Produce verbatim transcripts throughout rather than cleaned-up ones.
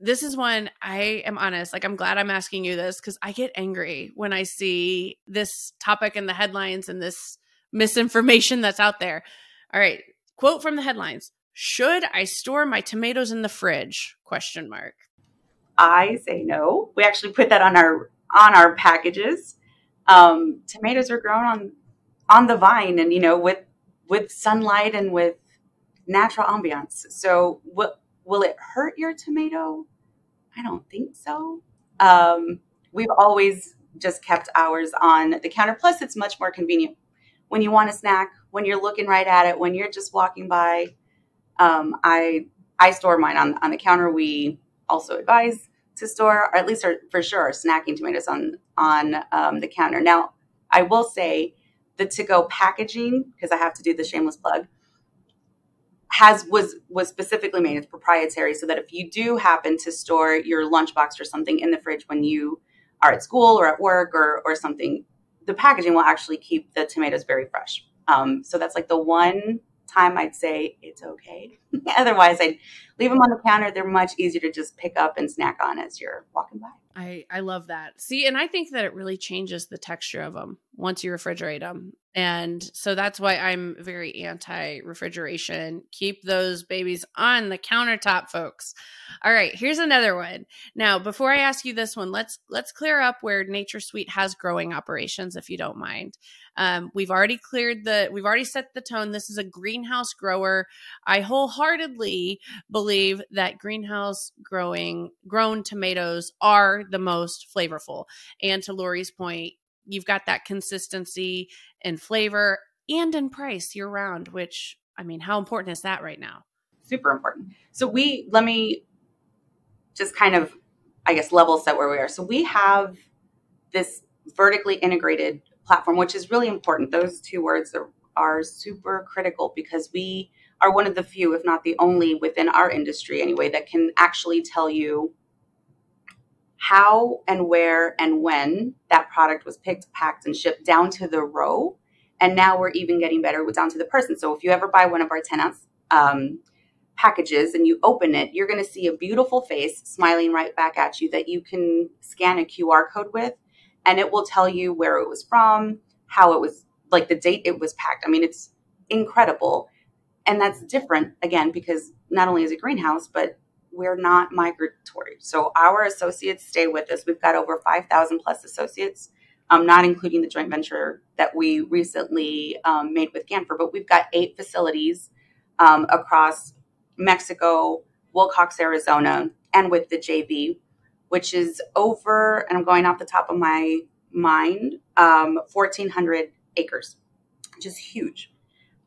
this is one I am honest, like, I'm glad I'm asking you this, because I get angry when I see this topic in the headlines and this misinformation that's out there. All right. Quote from the headlines. Should I store my tomatoes in the fridge? Question mark. I say no. We actually put that on our on our packages. Um, tomatoes are grown on on the vine, and you know, with with sunlight and with natural ambiance. So, what will it hurt your tomato? I don't think so. Um, we've always just kept ours on the counter. Plus, it's much more convenient when you want a snack, when you're looking right at it, when you're just walking by. Um, I I store mine on on the counter. We also advise to store, or at least our, for sure, our snacking tomatoes on on um, the counter. Now, I will say the to-go packaging, because I have to do the shameless plug, has was was specifically made. It's proprietary, so that if you do happen to store your lunchbox or something in the fridge when you are at school or at work or or something, the packaging will actually keep the tomatoes very fresh. Um, so that's like the one time I'd say it's okay. Otherwise, I'd leave them on the counter. They're much easier to just pick up and snack on as you're walking by. I, I love that. See, and I think that it really changes the texture of them once you refrigerate them. And so that's why I'm very anti-refrigeration. Keep those babies on the countertop, folks. All right, here's another one. Now, before I ask you this one, let's let's clear up where NatureSweet has growing operations, if you don't mind. Um, we've already cleared the, we've already set the tone. This is a greenhouse grower. I wholeheartedly believe that greenhouse growing grown tomatoes are the most flavorful. And to Lori's point, you've got that consistency in flavor and in price year round, which, I mean, how important is that right now? Super important. So we, let me just kind of, I guess, level set where we are. So we have this vertically integrated platform, which is really important. Those two words are, are super critical, because we are one of the few, if not the only, within our industry anyway, that can actually tell you how and where and when that product was picked, packed, and shipped down to the row. And now we're even getting better with down to the person. So if you ever buy one of our ten ounce um, packages and you open it, you're going to see a beautiful face smiling right back at you that you can scan a Q R code with, and it will tell you where it was from, how it was, like the date it was packed. I mean, it's incredible. And that's different, again, because not only is it greenhouse, but we're not migratory. So our associates stay with us. We've got over five thousand plus associates, um, not including the joint venture that we recently um, made with Ganfer, but we've got eight facilities um, across Mexico, Wilcox, Arizona, and with the J V, which is over, and I'm going off the top of my mind, um, fourteen hundred acres, which is huge.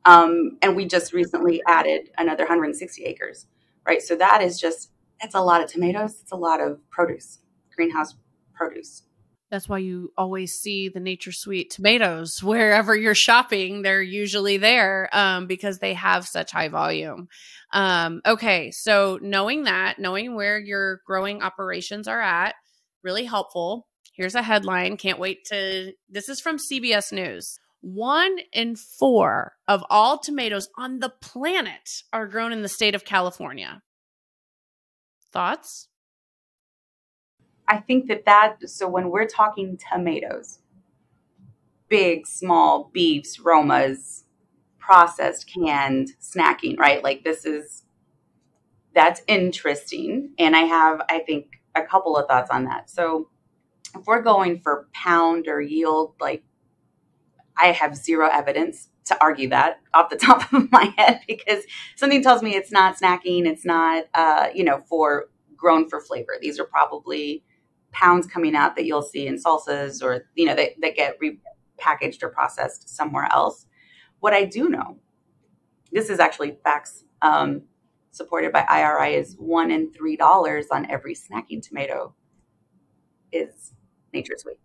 Um, and we just recently added another one hundred sixty acres. Right. So that is just, it's a lot of tomatoes. It's a lot of produce, greenhouse produce. That's why you always see the NatureSweet tomatoes wherever you're shopping. They're usually there um, because they have such high volume. Um, okay. So knowing that, knowing where your growing operations are at, really helpful. Here's a headline. Can't wait to, this is from C B S News. One in four of all tomatoes on the planet are grown in the state of California. Thoughts? I think that that, so when we're talking tomatoes, big, small, beefs, Romas, processed, canned, snacking, right? Like this is, that's interesting. And I have, I think, a couple of thoughts on that. So if we're going for pound or yield, like, I have zero evidence to argue that off the top of my head, because something tells me it's not snacking. It's not, uh, you know, for grown for flavor. These are probably pounds coming out that you'll see in salsas or, you know, that, that get repackaged or processed somewhere else. What I do know, this is actually facts um, supported by I R I, is one in three dollars on every snacking tomato is NatureSweet.